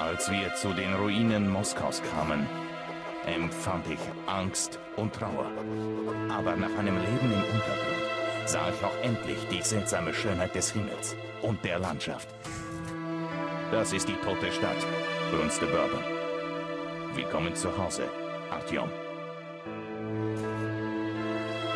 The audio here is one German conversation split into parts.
Als wir zu den Ruinen Moskaus kamen, empfand ich Angst und Trauer. Aber nach einem Leben im Untergrund sah ich auch endlich die seltsame Schönheit des Himmels und der Landschaft. Das ist die tote Stadt, grunzte Bourbon. Willkommen zu Hause, Artyom.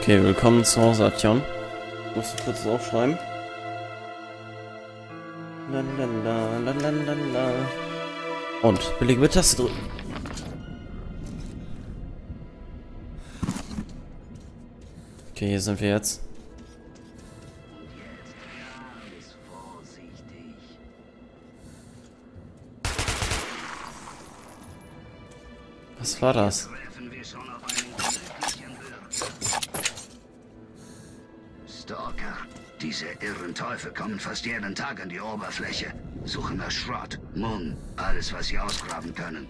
Okay, willkommen zu Hause, Artyom. Musst du kurz das aufschreiben? Und billige mit Taste drücken. Okay, hier sind wir jetzt. Was war das? Stalker. Diese irren Teufel kommen fast jeden Tag an die Oberfläche. Suchen nach Schrott, Mund, alles, was sie ausgraben können.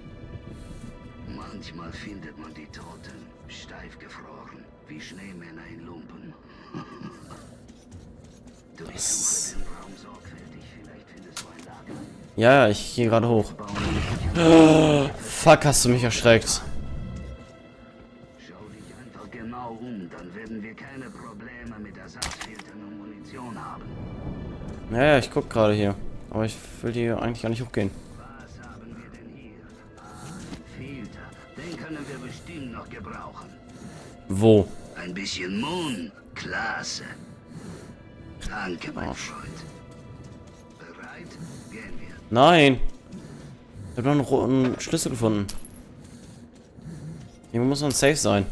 Manchmal findet man die Toten steif gefroren, wie Schneemänner in Lumpen. Du durchsuche den Raum sorgfältig, vielleicht findest du ein Lager. Ja, ich gehe gerade hoch. Oh, fuck, hast du mich erschreckt. Schau dich einfach genau um, dann werden wir keine Probleme mit Ersatzfiltern und Munition haben. Ja, ich guck gerade hier. Aber ich will die eigentlich gar nicht hochgehen. Was haben wir denn hier? Ah, Filter. Den können wir bestimmt noch gebrauchen. Wo? Ein bisschen Mond. Klasse. Danke, mein Freund. Bereit? Gehen wir. Nein! Ich habe noch einen Schlüssel gefunden. Irgendwo muss ein Safe sein.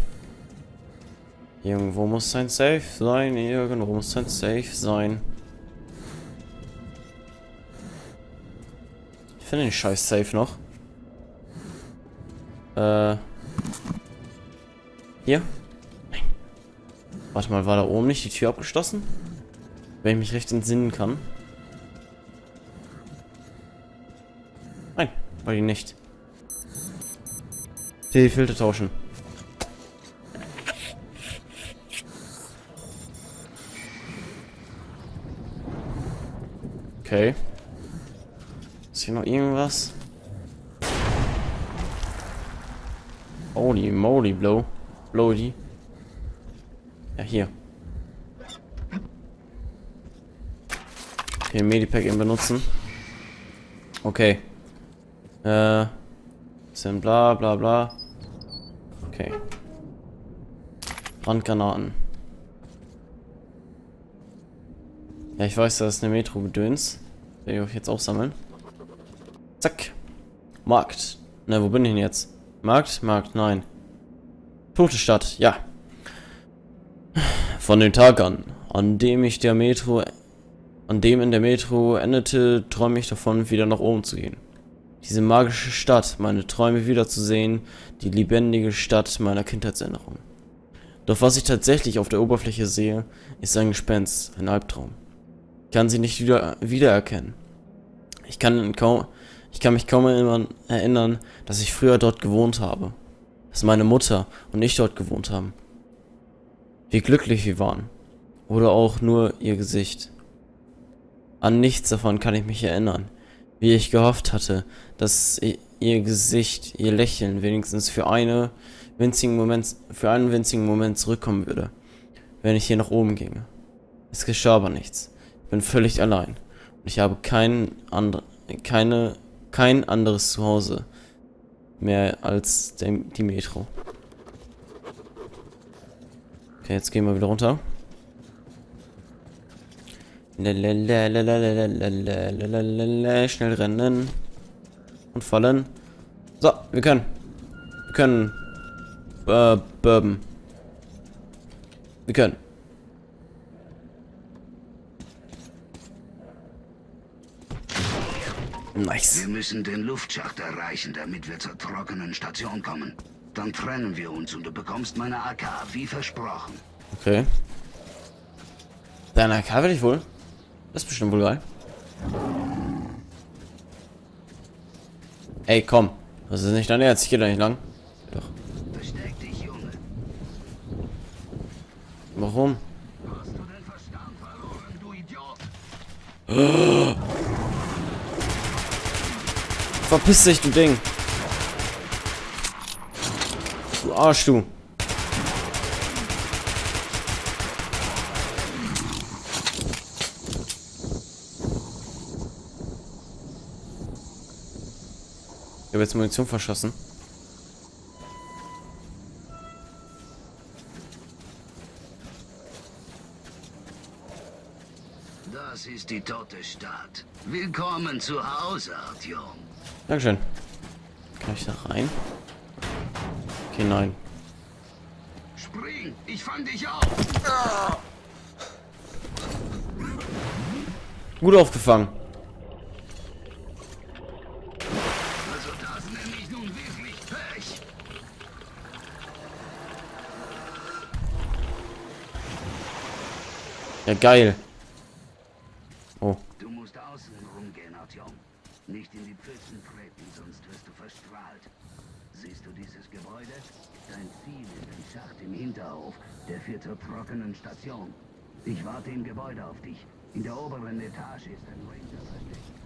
Irgendwo muss ein Safe sein. Irgendwo muss ein Safe sein. Ich finde den scheiß Safe noch. Hier? Nein. Warte mal, war da oben nicht die Tür abgeschlossen? Wenn ich mich recht entsinnen kann. Nein. Weil die nicht. Die Filter tauschen. Okay. Ist hier noch irgendwas? Holy moly, Bloody. Ja, hier. Okay, Medipack eben benutzen. Okay. Bisschen bla bla bla. Okay. Brandgranaten. Ja, ich weiß, das ist eine Metro-Gedöns. Will ich euch jetzt auch sammeln. Zack. Markt. Na, wo bin ich denn jetzt? Markt, nein. Tote Stadt, ja. Von dem Tag an, an dem in der Metro endete, träume ich davon, wieder nach oben zu gehen. Diese magische Stadt, meine Träume wiederzusehen, die lebendige Stadt meiner Kindheitserinnerung. Doch was ich tatsächlich auf der Oberfläche sehe, ist ein Gespenst, ein Albtraum. Ich kann sie nicht wiedererkennen. Ich kann mich kaum erinnern, dass ich früher dort gewohnt habe. Dass meine Mutter und ich dort gewohnt haben. Wie glücklich wir waren. Oder auch nur ihr Gesicht. An nichts davon kann ich mich erinnern. Wie ich gehofft hatte, dass ihr Gesicht, ihr Lächeln wenigstens für einen winzigen Moment zurückkommen würde, wenn ich hier nach oben ginge. Es geschah aber nichts. Ich bin völlig allein. Und ich habe kein anderes Zuhause mehr als die Metro. Okay, jetzt gehen wir wieder runter. Schnell rennen und fallen. So, wir können Bourbon. Nice. Wir müssen den Luftschacht erreichen, damit wir zur trockenen Station kommen. Dann trennen wir uns und du bekommst meine AK, wie versprochen. Okay. Deine AK will ich wohl. Das ist bestimmt wohl geil. Ey, komm. Das ist nicht dein Ernst. Ich geh da nicht lang. Doch. Versteck dich, Junge. Warum? Hast du den Verstand verloren, du Idiot? Verpiss dich, du Ding. Du Arsch, du. Ich habe jetzt Munition verschossen. Das ist die tote Stadt. Willkommen zu Hause, Artyom. Dankeschön. Kann ich da rein? Okay, nein. Spring! Ich fang dich auf! Gut aufgefangen. Ja, geil. Oh. Du musst außen rumgehen, Artyom. Nicht in die Pfützen treten, sonst wirst du verstrahlt. Siehst du dieses Gebäude? Dein Ziel ist ein Schacht im Hinterhof, der führt zur trockenen Station. Ich warte im Gebäude auf dich. In der oberen Etage ist ein Ranger versteckt.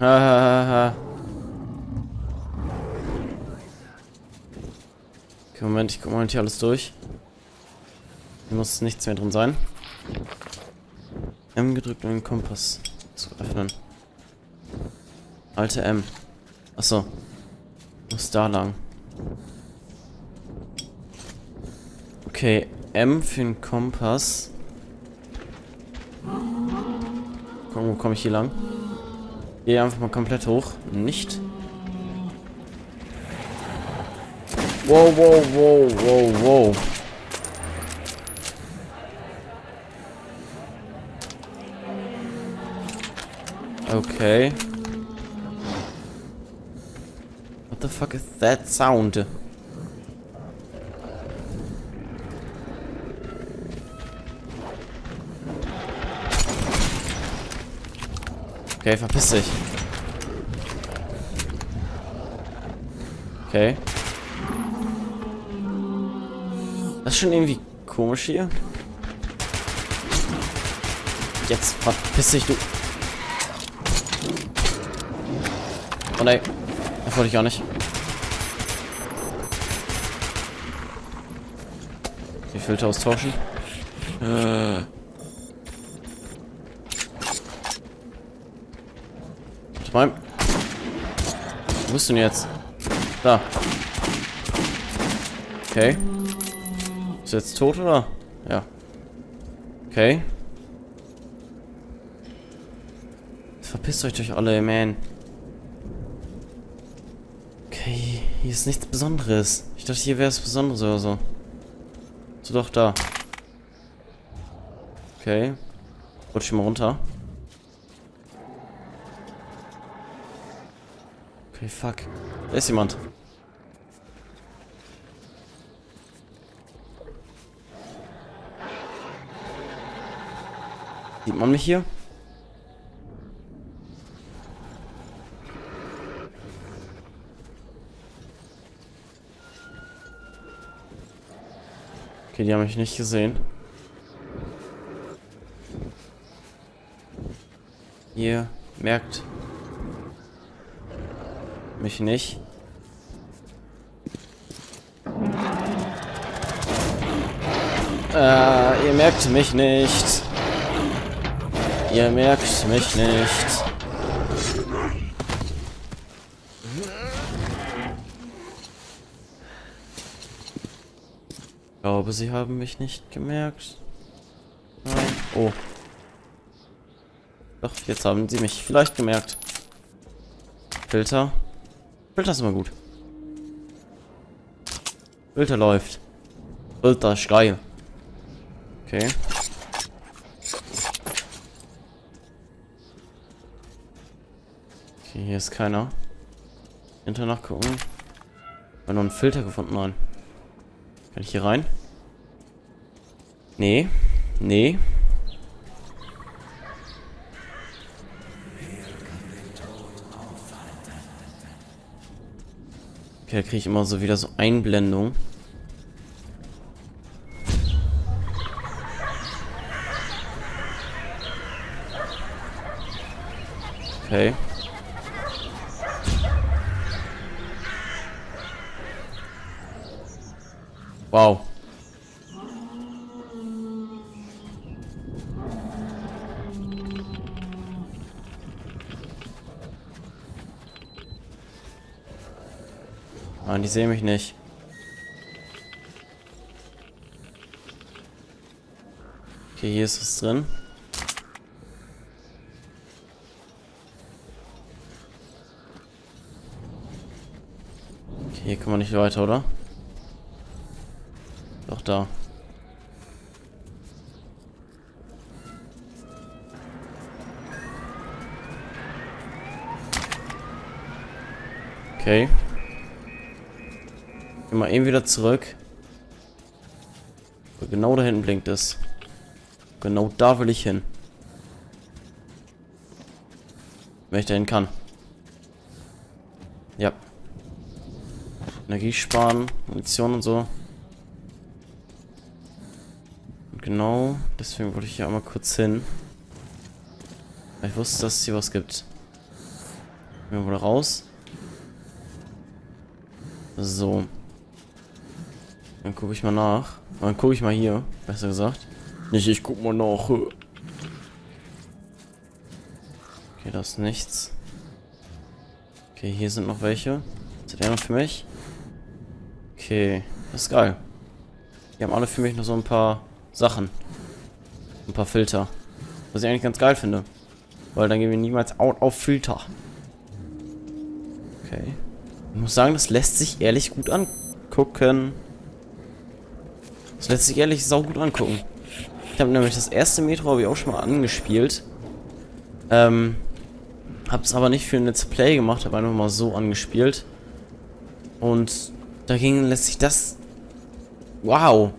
Ha ha ha. Okay, Moment, ich guck mal hier alles durch. Hier muss nichts mehr drin sein. M gedrückt, um den Kompass zu öffnen. Alte M. Achso. Muss da lang. Okay, M für den Kompass. Gucken, wo komme ich hier lang? Gehe einfach mal komplett hoch. Nicht. Wow, wow, wow, wow, wow. Okay. What the fuck is that sound? Okay, verpiss dich. Okay. Das ist schon irgendwie komisch hier. Jetzt verpiss dich, du. Oh nein. Das wollte ich auch nicht. Die Filter austauschen. Wo bist du denn jetzt? Da. Okay. Ist jetzt tot oder? Ja. Okay. Verpisst euch durch alle, man. Okay, hier ist nichts Besonderes. Ich dachte, hier wäre es Besonderes oder so. So doch da. Okay. Rutsch ich mal runter. Okay, fuck. Da ist jemand. Sieht man mich hier? Okay, die haben mich nicht gesehen. Ihr merkt mich nicht. Ihr merkt mich nicht. Ihr merkt mich nicht. Ich glaube, sie haben mich nicht gemerkt. Nein. Oh. Doch, jetzt haben sie mich vielleicht gemerkt. Filter. Filter ist immer gut. Filter läuft. Filter ist geil. Okay. Okay, hier ist keiner. Hinter nachgucken. Ich habe noch einen Filter gefunden, nein. Kann ich hier rein? Nee. Nee. Okay, da kriege ich immer so wieder so Einblendung. Okay. Wow. Mann, die sehen mich nicht. Okay, hier ist was drin. Okay, hier kann man nicht weiter, oder? Doch, da. Okay. Gehen wir eben wieder zurück. Aber genau da hinten blinkt es. Genau da will ich hin. Wenn ich dahin kann. Ja. Energie sparen, Munition und so. Und genau, deswegen wollte ich hier einmal kurz hin. Ich wusste, dass es hier was gibt. Gehen wir mal raus. So. Dann gucke ich mal nach. Dann gucke ich mal hier, besser gesagt. Nicht, ich guck mal nach. Okay, da ist nichts. Okay, hier sind noch welche. Sind ja noch für mich. Okay, das ist geil. Die haben alle für mich noch so ein paar Sachen. Ein paar Filter. Was ich eigentlich ganz geil finde. Weil dann gehen wir niemals out auf Filter. Okay. Ich muss sagen, das lässt sich ehrlich gut angucken. Das lässt sich ehrlich saugut angucken. Ich habe nämlich das erste Metro habe ich auch schon mal angespielt. Habe es aber nicht für ein Let's Play gemacht, habe einfach mal so angespielt. Und dagegen lässt sich das... Wow!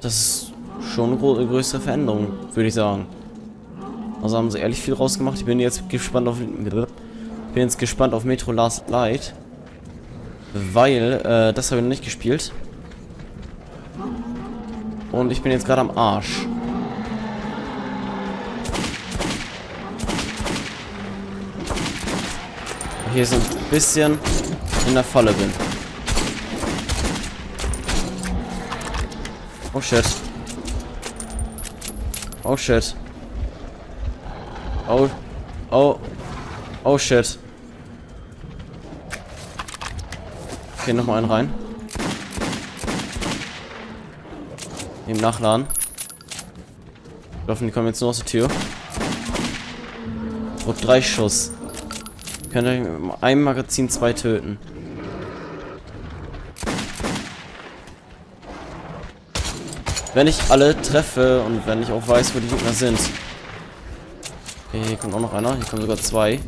Das ist schon eine größere Veränderung, würde ich sagen. Also haben sie ehrlich viel rausgemacht. Ich bin jetzt gespannt auf... Metro Last Light. Weil, das habe ich noch nicht gespielt. Und ich bin jetzt gerade am Arsch. Hier ist ein bisschen in der Falle bin. Oh shit. Oh shit. Oh. Oh. Oh shit. Okay, nochmal einen rein. Im Nachladen. Ich hoffe, die kommen jetzt nur aus der Tür. Oh, 3 Schuss. Ich könnte mit einem Magazin 2 töten. Wenn ich alle treffe und wenn ich auch weiß, wo die Gegner sind. Okay, hier kommt auch noch einer. Hier kommen sogar 2.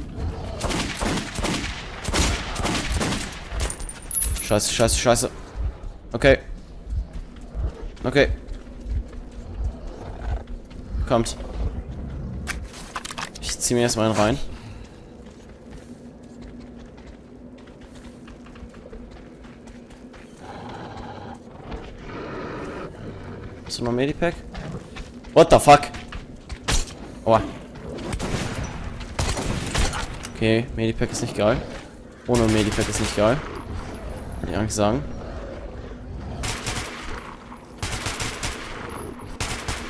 Scheiße, scheiße, scheiße. Okay. Okay. Kommt. Ich ziehe mir erstmal einen rein. Hast du noch Medipack? What the fuck? Aua. Okay, Medipack ist nicht geil. Ohne Medipack ist nicht geil. Kann ich eigentlich sagen.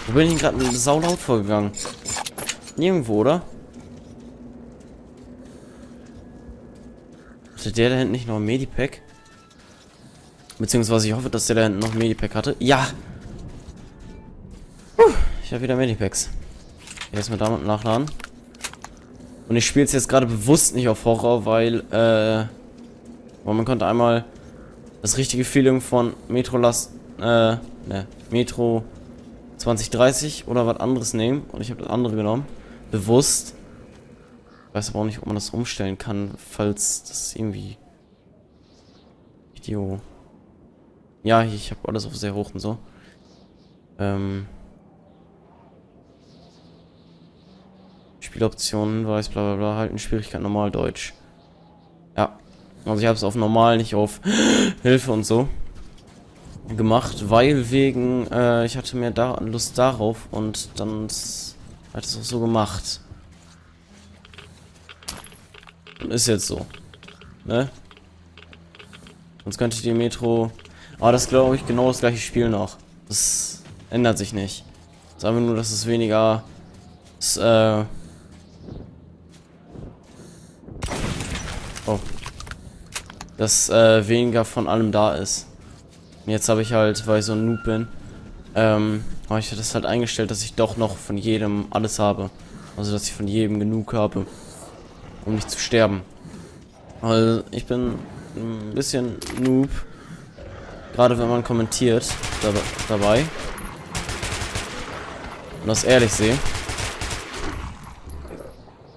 Wo bin ich gerade saulaut vorgegangen? Nirgendwo, oder? Hatte der da hinten nicht noch ein Medipack? Beziehungsweise ich hoffe, dass der da hinten noch ein Medipack hatte. Ja! Ich habe wieder Medipacks. Erstmal damit nachladen. Und ich spiele es jetzt gerade bewusst nicht auf Horror, weil, man konnte einmal das richtige Feeling von Metro Metro 2030 oder was anderes nehmen und ich habe das andere genommen. Bewusst. Ich weiß aber auch nicht, ob man das umstellen kann, falls das irgendwie... Video. Ja, ich habe alles auf sehr hoch und so. Spieloptionen, weiß, bla bla bla, halten Schwierigkeit normal Deutsch. Ja. Also ich habe es auf normal, nicht auf Hilfe und so gemacht, weil wegen, ich hatte mehr Lust darauf und dann hat es auch so gemacht. Ist jetzt so. Ne? Sonst könnte ich die Metro... Aber das glaube ich genau das gleiche Spiel noch. Das ändert sich nicht. Sagen wir nur, dass es weniger... Das, oh. Dass weniger von allem da ist. Und jetzt habe ich halt, weil ich so ein Noob bin, habe ich das halt eingestellt, dass ich doch noch von jedem alles habe. Also, dass ich von jedem genug habe, um nicht zu sterben. Also, ich bin ein bisschen Noob. Gerade wenn man kommentiert dabei. Und das ehrlich sehe.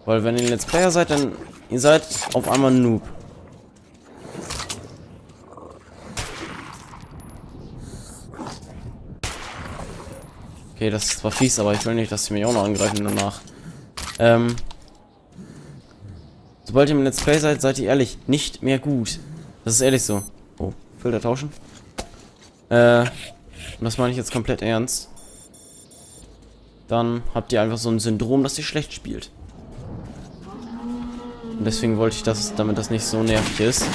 Weil wenn ihr Let's Player seid, dann ihr seid auf einmal ein Noob. Okay, das war fies, aber ich will nicht, dass sie mich auch noch angreifen danach. Sobald ihr im Let's Play seid, seid ihr ehrlich nicht mehr gut. Das ist ehrlich so. Oh, Filter tauschen. Und das meine ich jetzt komplett ernst. Dann habt ihr einfach so ein Syndrom, dass ihr schlecht spielt. Und deswegen wollte ich das, damit das nicht so nervig ist.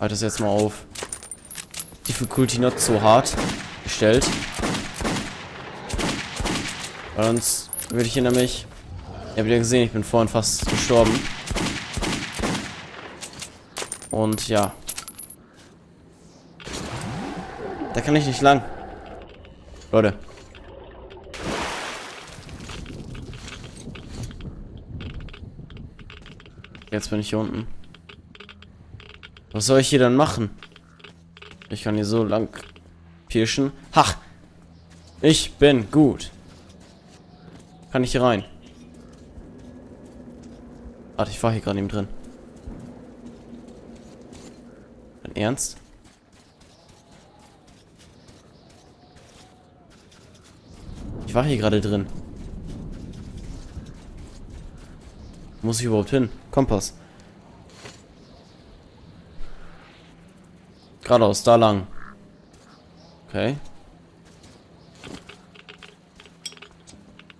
Halt das jetzt mal auf. Difficulty not so hart gestellt. Weil sonst würde ich hier nämlich... Ihr habt ja gesehen, ich bin vorhin fast gestorben. Und ja. Da kann ich nicht lang. Leute. Jetzt bin ich hier unten. Was soll ich hier dann machen? Ich kann hier so lang pirschen. Hach! Ich bin gut. Kann ich hier rein? Warte, ich war hier gerade neben drin. Dein Ernst? Ich war hier gerade drin. Wo muss ich überhaupt hin? Kompass. Geradeaus, da lang. Okay.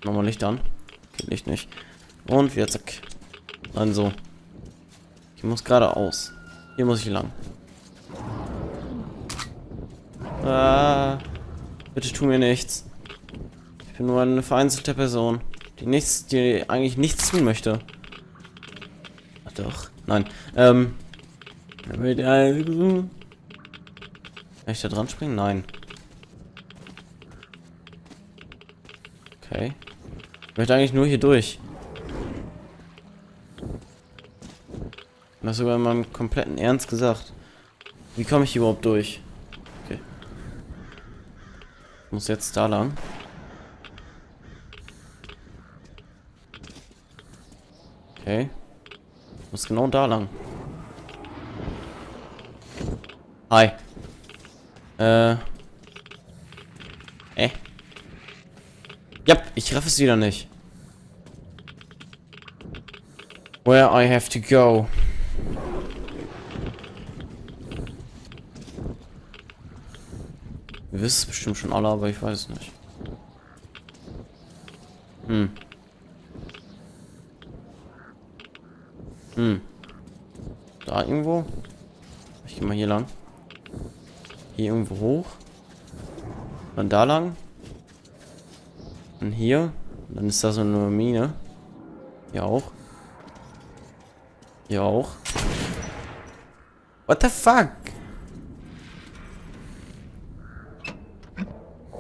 Nochmal Licht an. Okay, Licht nicht. Und wieder zack. Dann so. Ich muss geradeaus. Hier muss ich lang. Ah, bitte tu mir nichts. Ich bin nur eine vereinzelte Person, die eigentlich nichts tun möchte. Ach doch. Nein. Kann ich da dran springen? Nein. Okay. Ich möchte eigentlich nur hier durch. Und das sogar in meinem kompletten Ernst gesagt. Wie komme ich hier überhaupt durch? Okay. Ich muss jetzt da lang. Okay. Ich muss genau da lang. Hi. Ja, ich treffe es wieder nicht. Where I have to go. Ihr wisst es bestimmt schon alle, aber ich weiß es nicht. Da irgendwo? Ich gehe mal hier lang. Hier irgendwo hoch. Dann da lang. Dann hier. Dann ist da so eine Mine. Hier auch. Hier auch. What the fuck?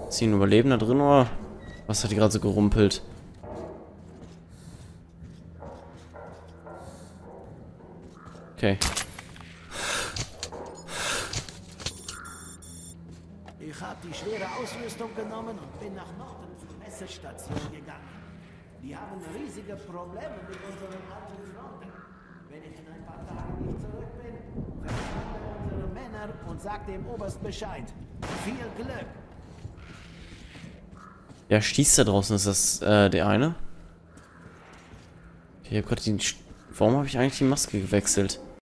Ist hier ein Überlebender drin oder? Was hat die gerade so gerumpelt? Okay. Ich habe die schwere Ausrüstung genommen und bin nach Norden zur Messestation gegangen. Wir haben riesige Probleme mit unseren alten Freunden. Wenn ich in ein paar Tagen nicht zurück bin, versammle unsere Männer und sag dem Oberst Bescheid. Viel Glück! Ja, schießt da draußen, ist das der eine? Okay, ich hab grad die... Warum habe ich eigentlich die Maske gewechselt?